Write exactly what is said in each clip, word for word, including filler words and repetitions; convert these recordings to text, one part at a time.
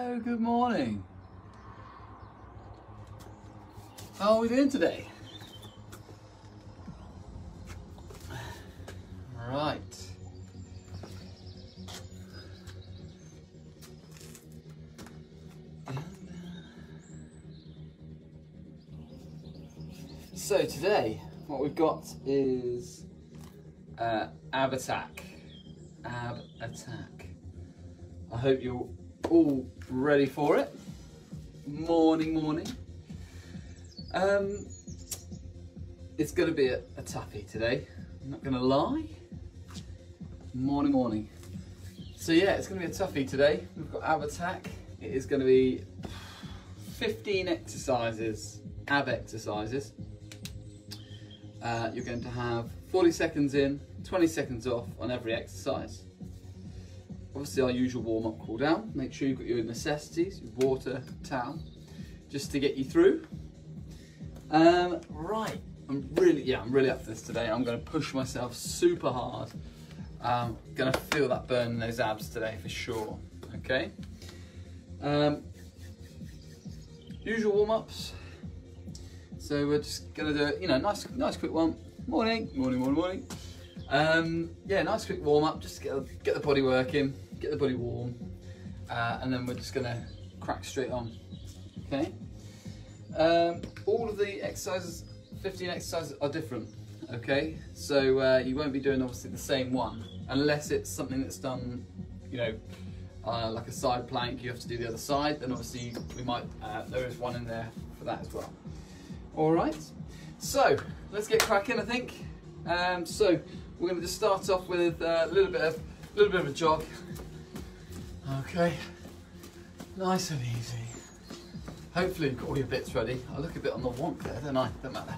Oh, good morning. How are we doing today? Right. So today, what we've got is uh, ab attack. Ab attack. I hope you're all ready for it. Morning, morning. Um, it's going to be a, a tappy today. I'm not going to lie. Morning, morning. So yeah, it's going to be a toughie today. We've got ab attack. It is going to be fifteen exercises, ab exercises. Uh, you're going to have forty seconds in, twenty seconds off on every exercise. Obviously our usual warm-up, cool down. Make sure you've got your necessities, your water, towel, just to get you through. Um, right, I'm really, yeah, I'm really up for this today. I'm going to push myself super hard. I'm um, going to feel that burn in those abs today for sure, okay? Um, usual warm-ups. So we're just going to do it, you know, nice, nice quick one. Morning, morning, morning, morning. Um, yeah, nice quick warm-up, just to get, get the body working, get the body warm, uh, and then we're just going to crack straight on, okay? Um, all of the exercises, fifteen exercises, are different, okay? So uh, you won't be doing obviously the same one, unless it's something that's done, you know, uh, like a side plank, you have to do the other side, then obviously we might, uh, there is one in there for that as well. All right, so let's get cracking, I think. Um, so we're going to just start off with a little bit of, little bit of a jog, okay? Nice and easy. Hopefully you've got all your bits ready. I look a bit on the wonk there, don't I? Don't matter.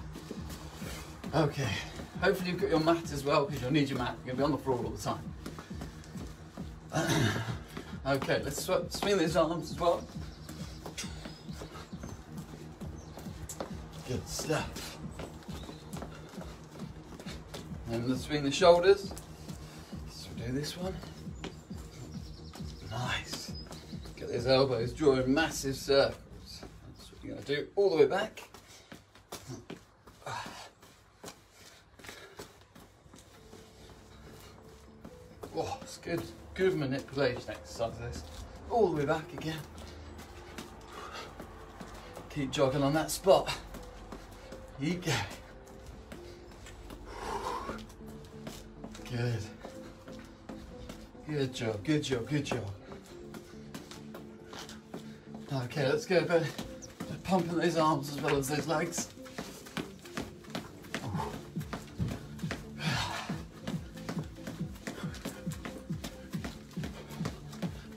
Okay. Hopefully you've got your mat as well, because you'll need your mat. You're going to be on the floor all the time. Okay, let's sw swing these arms as well. Good stuff. And let's swing the shoulders. So we'll do this one. Nice. Get those elbows drawing massive circles. You're going to do all the way back. Oh, it's good, good manipulation exercise this. All the way back again. Keep jogging on that spot. Keep going. Good. Good job, good job, good job. Okay, let's go a bit. Pumping those arms as well as those legs.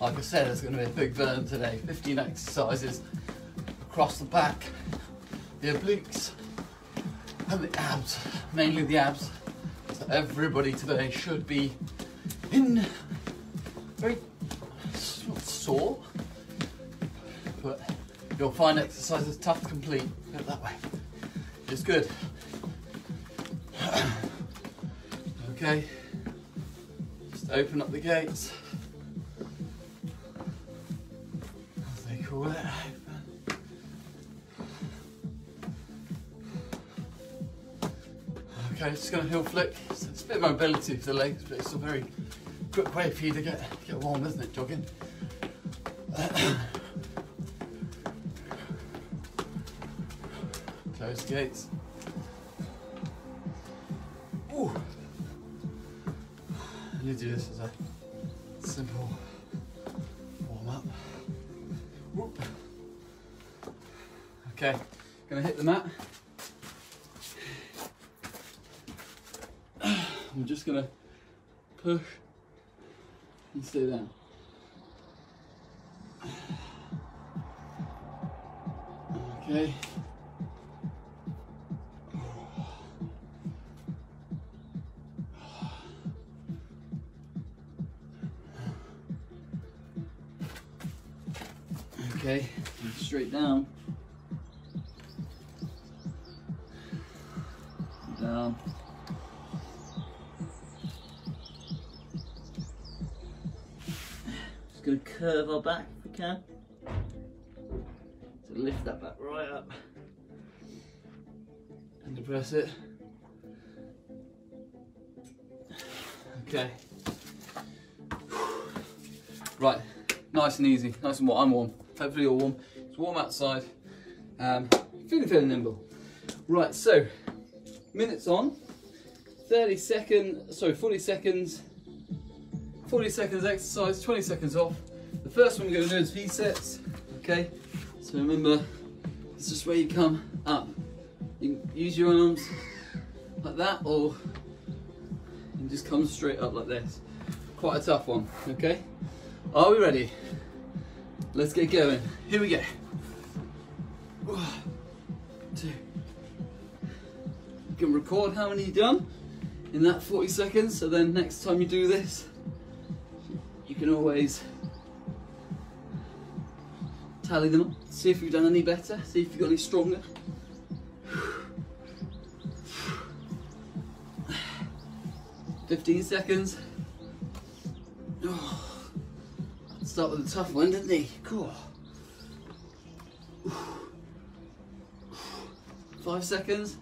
Like I said, it's going to be a big burn today. fifteen exercises across the back, the obliques, and the abs, mainly the abs. So everybody today should be in very not sore, but you'll find exercise is tough to complete. Put it that way. It's good. Okay. Just open up the gates. As they call it. Okay, just gonna heel flick. So it's a bit of mobility for the legs, but it's a very quick way for you to get get warm, isn't it, jogging? Those gates. Ooh. And you do this as a simple warm up. Whoop. Okay, gonna hit the mat. I'm just gonna push and stay down. Okay. Okay, straight down, down, just going to curve our back if we can, lift that back right up and depress it. Okay. Right, nice and easy, nice and warm. I'm warm. Hopefully you're warm. It's warm outside. Um, feeling fairly nimble. Right, so minutes on, thirty seconds, sorry, forty seconds. forty seconds exercise, twenty seconds off. The first one we're going to do is V sets. Okay, so remember, it's just where you come up. You can use your arms like that, or you can just come straight up like this. Quite a tough one. Okay, are we ready? Let's get going. Here we go. One, two. You can record how many you've done in that forty seconds, so then next time you do this, you can always tally them up, see if you've done any better, see if you've got any stronger. fifteen seconds. Oh, start with a tough one, didn't he? Cool. Five seconds.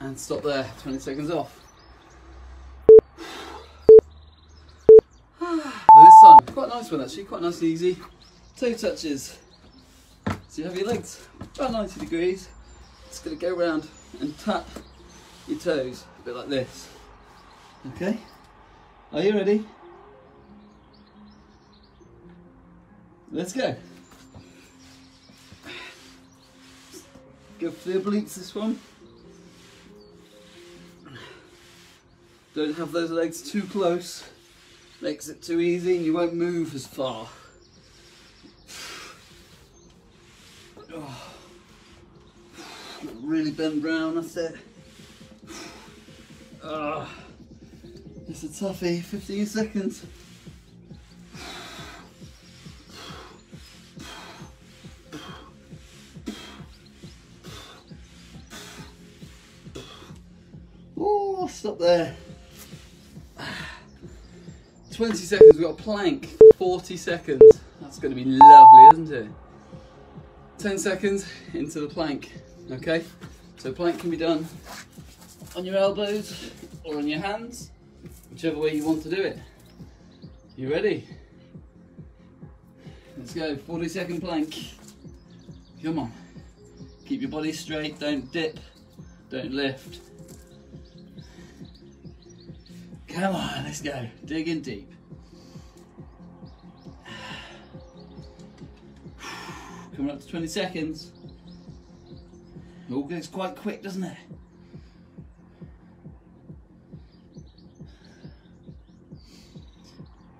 And stop there, twenty seconds off. Nice one actually, quite nice and easy. Toe touches. So you have your legs about ninety degrees. It's going to go around and tap your toes a bit like this. Okay, are you ready? Let's go. Go for the obliques this one. Don't have those legs too close. Makes it too easy and you won't move as far. Oh. Really bend round, that's it. Oh. It's a toughie, fifteen seconds. Oh, stop there. twenty seconds, we've got a plank, forty seconds. That's going to be lovely, isn't it? ten seconds into the plank, okay? So plank can be done on your elbows or on your hands, whichever way you want to do it. You ready? Let's go, forty second plank. Come on. Keep your body straight, don't dip, don't lift. Come on, let's go. Dig in deep. Coming up to twenty seconds. It all goes quite quick, doesn't it?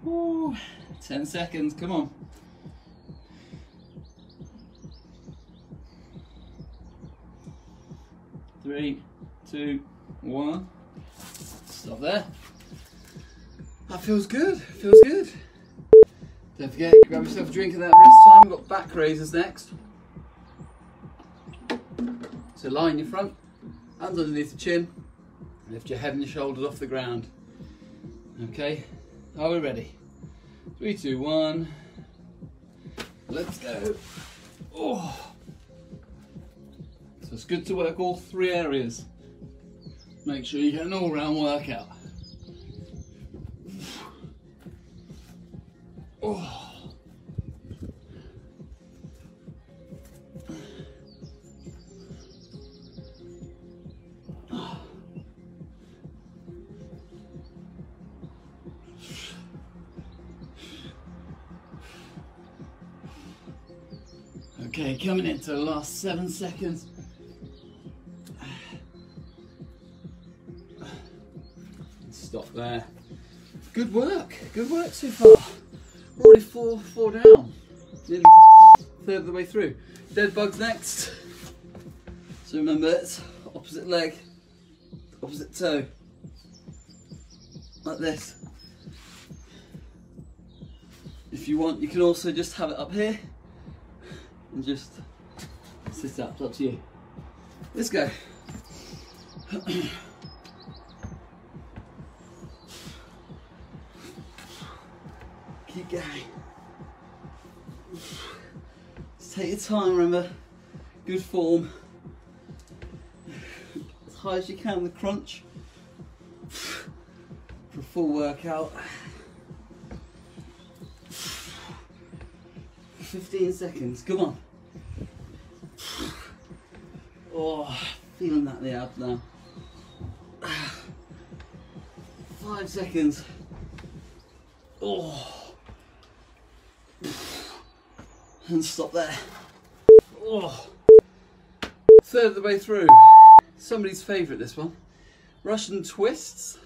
Ooh, ten seconds, come on. Three, two, one. Stop there. That feels good, feels good. Don't forget, grab yourself a drink at that rest time. We've got back raises next. So lie in your front, hands underneath the chin, and lift your head and your shoulders off the ground. Okay, are we ready? Three, two, one. Let's go. Oh. So it's good to work all three areas. Make sure you get an all-round workout. Oh. Oh. Okay, coming into the last seven seconds. Stop there. Good work, good work so far. We're already four, four down. Nearly third of the way through. Dead bugs next. So remember, it's opposite leg, opposite toe. Like this. If you want, you can also just have it up here and just sit up, it's up to you. Let's go. Keep going. Take your time, remember, good form. As high as you can with crunch for a full workout. fifteen seconds, come on. Oh, feeling that in the abs now. Five seconds. Oh. And stop there. Oh. Third of the way through. Somebody's favourite, this one. Russian twists.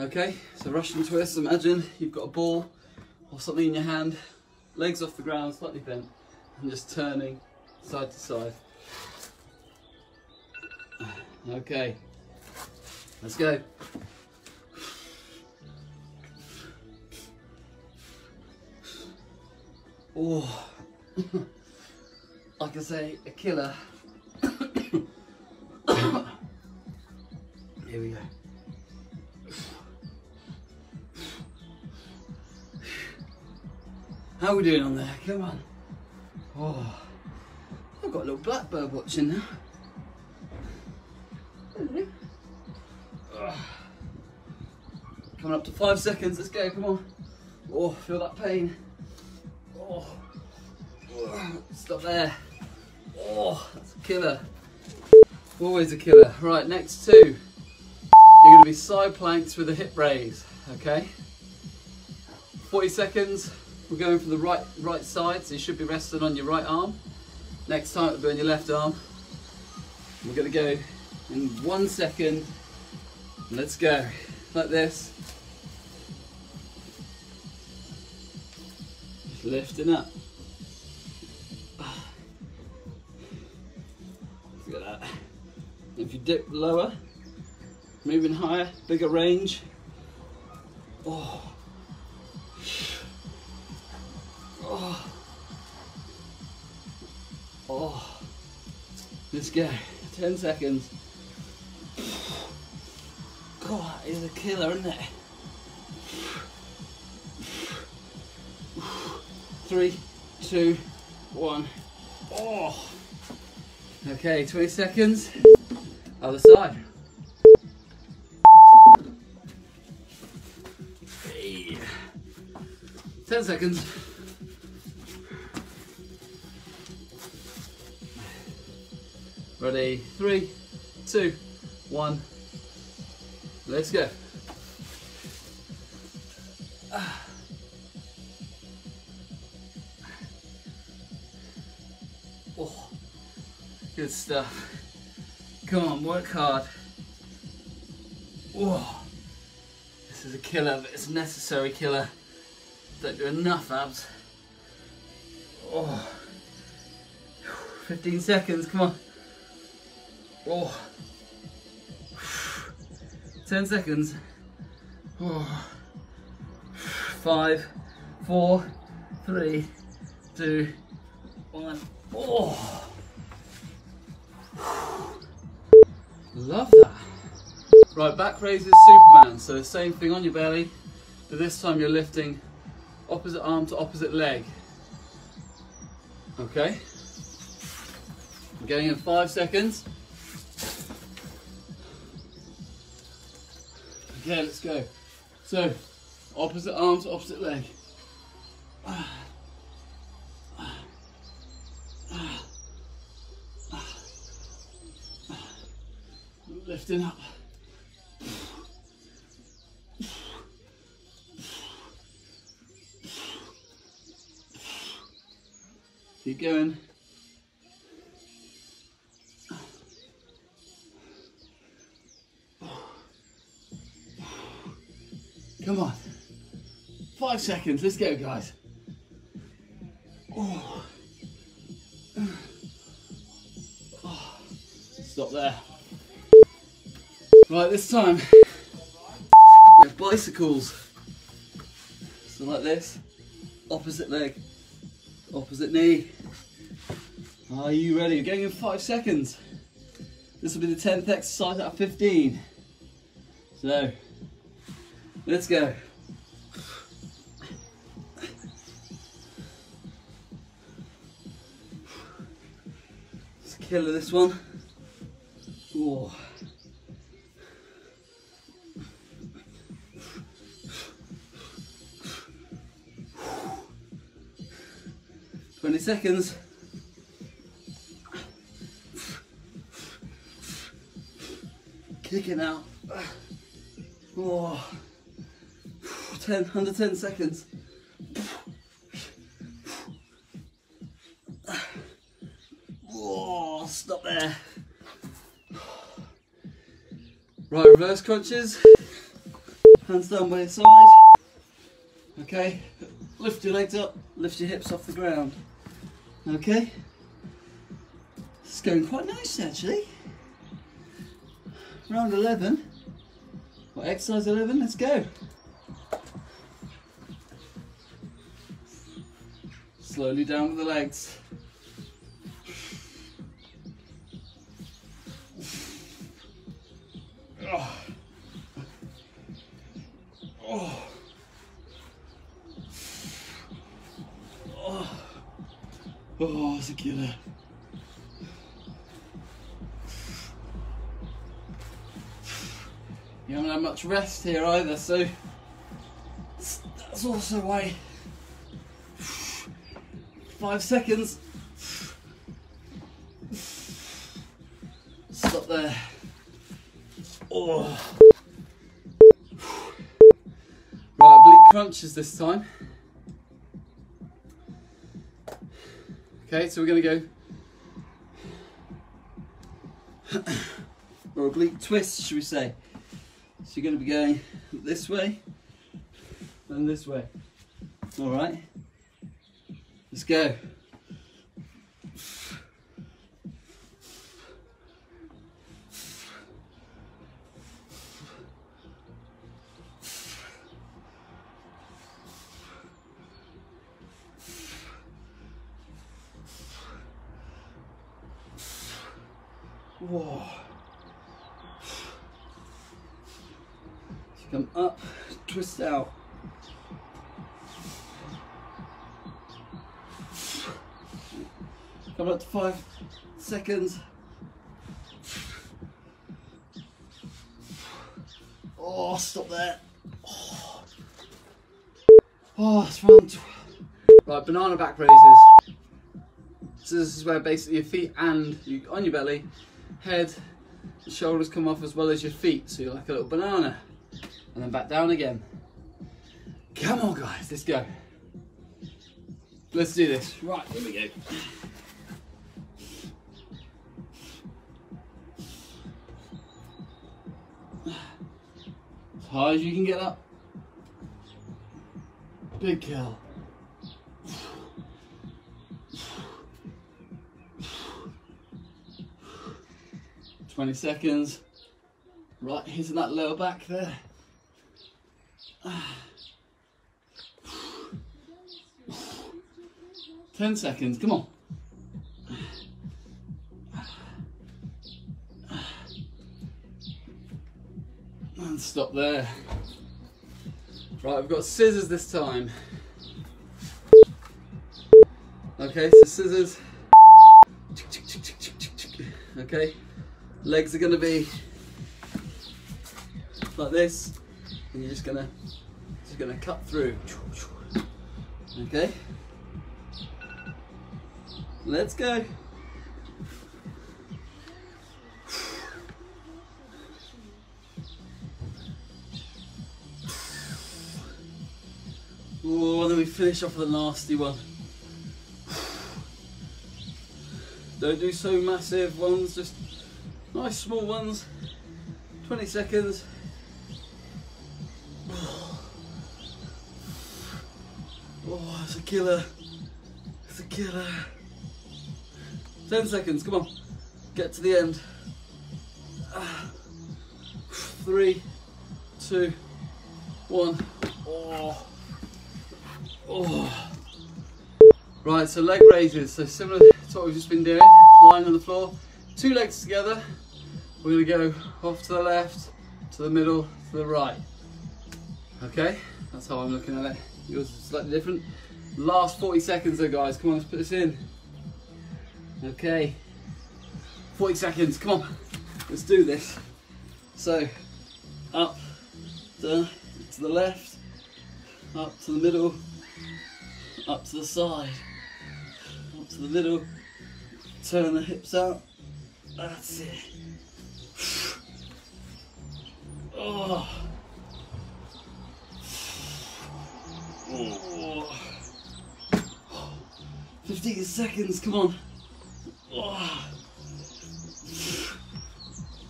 Okay, so Russian twists, imagine you've got a ball or something in your hand, legs off the ground, slightly bent, and just turning side to side. Okay, let's go. Oh, I can say a killer. Here we go. How are we doing on there? Come on. Oh, I've got a little blackbird watching now. Coming up to five seconds. Let's go. Come on. Oh, feel that pain. Oh, stop there. Oh, that's a killer. Always a killer. Right, next two. You're going to be side planks with a hip raise. Okay. forty seconds. We're going from the right right side, so you should be resting on your right arm. Next time it'll be on your left arm. We're going to go in one second. Let's go. Like this. Just lifting up. Look at that. If you dip lower, moving higher, bigger range. Oh. Oh. Oh. Let's go. Ten seconds. God, that is a killer, isn't it? Three, two, one. Oh. Okay, twenty seconds. Other side. Hey. Ten seconds. Ready? Three, two, one. Let's go. Oh, good stuff. Come on, work hard. Oh, this is a killer, but it's a necessary killer. Don't do enough abs. Oh, fifteen seconds, come on. Oh. ten seconds. Oh. Five, four, three, two, one. Oh. Love that. Right, back raises Superman. So same thing on your belly, but this time you're lifting opposite arm to opposite leg. Okay. I'm going in five seconds. Okay, let's go. So, opposite arm to opposite leg. Lifting up. Keep going. Come on, five seconds, let's go guys. Oh. Oh. Stop there. Right, this time, we have bicycles. So like this, opposite leg, opposite knee. Are you ready? We're going in five seconds. This will be the tenth exercise out of fifteen. So. Let's go. Killer this one. Whoa. twenty seconds. Kick it out. Oh. ten, under ten seconds. Oh, stop there. Right, reverse crunches. Hands down by your side. Okay, lift your legs up, lift your hips off the ground. Okay, it's going quite nice actually. Round eleven, or exercise eleven, let's go. Slowly down with the legs. Oh. Oh. Oh. Oh, it's a killer. You haven't had much rest here either, so that's also why. Five seconds. Stop there. Oh. Right, oblique crunches this time. Okay, so we're going to go, or oblique twists, should we say. So you're going to be going this way and this way. All right, let's go. Whoa. So come up, twist out. Come up to five seconds. Oh, stop there. Oh, oh it's round. Right, banana back raises. So this is where basically your feet and you on your belly. Head, the shoulders come off as well as your feet, so you're like a little banana, and then back down again. Come on guys, let's go. Let's do this. Right, here we go. As high as you can get up. Big curl. twenty seconds. Right, hitting that lower back there. ten seconds, come on. And stop there. Right, we've got scissors this time. Okay, so scissors. Okay. Legs are going to be like this, and you're just going to just going to cut through. Okay, let's go. Oh, and then we finish off with a nasty one. Don't do so massive ones, just nice small ones, twenty seconds. Oh, it's a killer, it's a killer. ten seconds, come on, get to the end. Three, two, one. Oh. Oh. Right, so leg raises, so similar to what we've just been doing, lying on the floor, two legs together. We're going to go off to the left, to the middle, to the right. Okay, that's how I'm looking at it. Yours is slightly different. Last forty seconds though guys, come on, let's put this in. Okay. forty seconds, come on, let's do this. So, up, down, to the left, up to the middle, up to the side, up to the middle, turn the hips out, that's it. Oh. Oh. fifteen seconds, come on. Oh.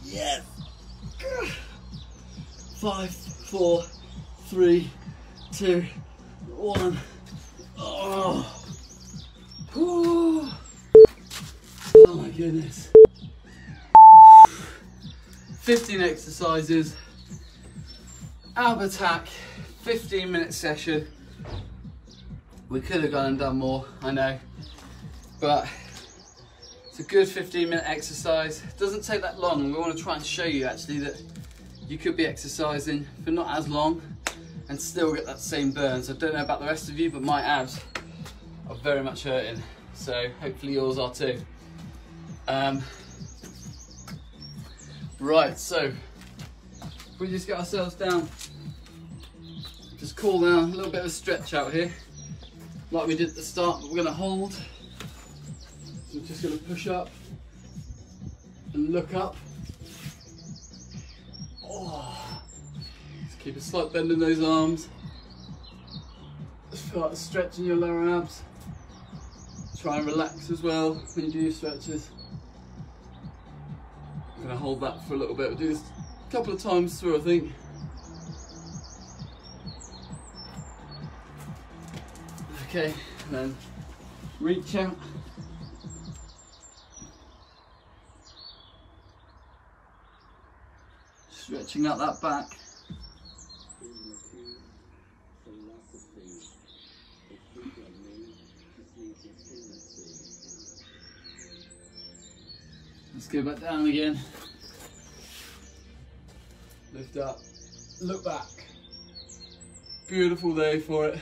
Yes. Five, four, three, two, one. Oh. Oh my goodness. fifteen exercises. Ab attack, fifteen minute session. We could have gone and done more, I know, but it's a good fifteen minute exercise. It doesn't take that long. We want to try and show you actually that you could be exercising for not as long and still get that same burn. So I don't know about the rest of you, but my abs are very much hurting. So hopefully yours are too. Um, right, so we just get ourselves down. Just cool down, a little bit of a stretch out here, like we did at the start, but we're gonna hold. So we're just gonna push up and look up. Oh. Just keep a slight bend in those arms. Just feel like a stretch in your lower abs. Try and relax as well when you do your stretches. I'm gonna hold that for a little bit. We'll do this a couple of times through, I think. Okay, and then reach out. Stretching out that back. Let's go back down again. Lift up, look back. Beautiful day for it.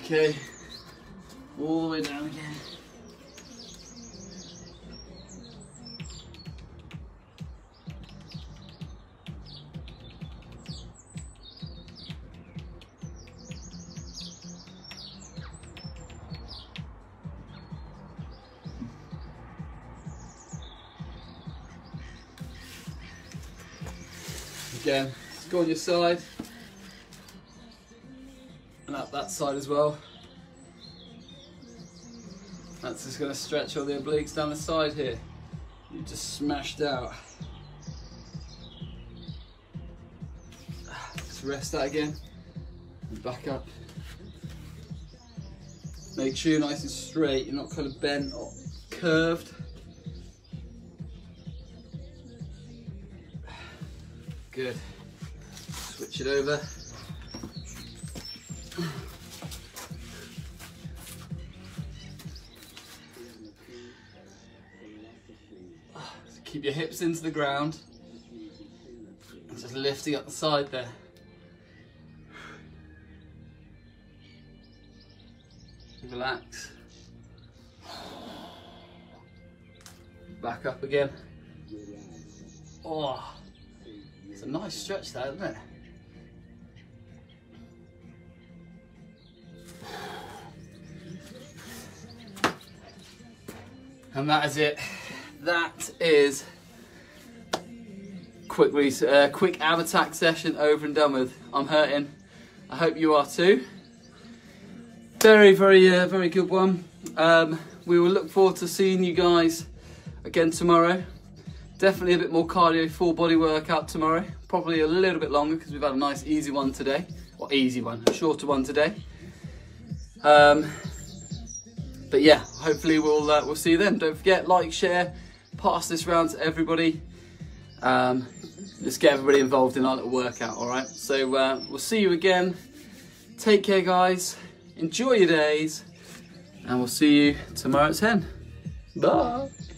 Okay, all the way down again. Again, let's go on your side. Up that side as well. That's just going to stretch all the obliques down the side here. You just smashed out. Just rest that again and back up. Make sure you're nice and straight, you're not kind of bent or curved. Good. Switch it over. Keep your hips into the ground, and just lifting up the side there. Relax. Back up again. Oh, it's a nice stretch there, isn't it? And that is it. That is quick reset, uh, quick ab attack session over and done with. I'm hurting. I hope you are too. Very, very, uh, very good one. Um, we will look forward to seeing you guys again tomorrow. Definitely a bit more cardio, full body workout tomorrow. Probably a little bit longer because we've had a nice easy one today. Or easy one, a shorter one today. Um, but yeah, hopefully we'll uh, we'll see you then. Don't forget, like, share. Pass this round to everybody. Um, let's get everybody involved in our little workout, all right? So uh, we'll see you again. Take care, guys. Enjoy your days. And we'll see you tomorrow at ten. Bye.